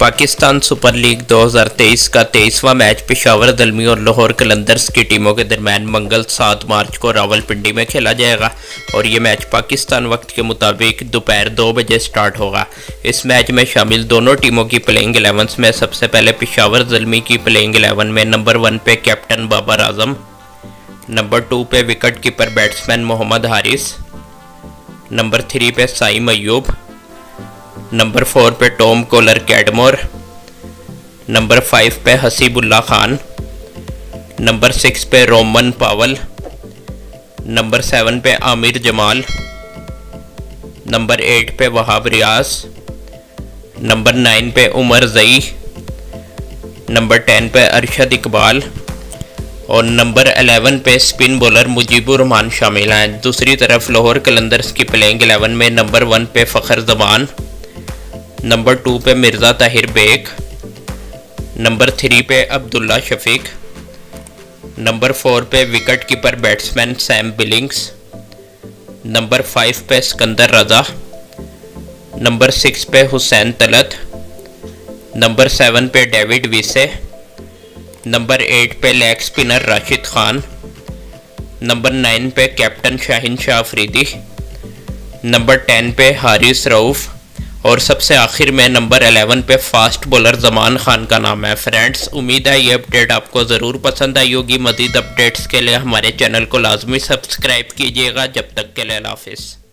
Pakistan super league 2023 का 23वां match Peshawar Zalmi और लाहौर कलंदर्स की टीमों के दरमियान मंगल 7 मार्च को रावलपिंडी में खेला जाएगा और ये मैच पाकिस्तान वक्त के मुताबिक दोपहर 2 बजे स्टार्ट होगा। इस मैच में शामिल दोनों टीमों की प्लेइंग 11 में सबसे पहले पिशावर ज़लमी की प्लेइंग 11 में नंबर 1 पे कैप्टन बाबर आजम, नंबर 2 पे wicket keeper batsman Mohammad Haris, number 3 पे साइम अयूब, नंबर 4 पे टॉम कोलर कैडमोर, नंबर 5 पे हसीबुल्ला खान, नंबर 6 पे रोमन पावल, नंबर 7 पे आमिर जमाल, नंबर 8 पे वहाब रियाज, नंबर 9 पे उमर जई, नंबर 10 पे अरशद इकबाल और नंबर 11 पे स्पिन बॉलर मुजीबुर रहमान शामिल हैं। दूसरी तरफ लाहौर कलंदर्स की प्लेइंग 11 में नंबर 1 पे फ़खर जमान, नंबर 2 पे मिर्ज़ा ताहिर बेग, नंबर 3 पे अब्दुल्ला शफीक, नंबर 4 पे wicket keeper batsman Sam Billings, number 5 पे सिकंदर रज़ा, नंबर 6 पे हुसैन तलत, नंबर 7 पे डेविड विसे, नंबर 8 पे leg spinner Rashid Khan, number 9 पे कैप्टन शाहीन शाह अफरीदी, नंबर 10 पे हारिस राउफ़ और सबसे आखिर में नंबर 11 पे फास्ट बॉलर जमान खान का नाम है। फ्रेंड्स, उम्मीद है ये अपडेट आपको ज़रूर पसंद आई होगी। मज़ीद अपडेट्स के लिए हमारे चैनल को लाजमी सब्सक्राइब कीजिएगा। जब तक के लिए हाफिज़।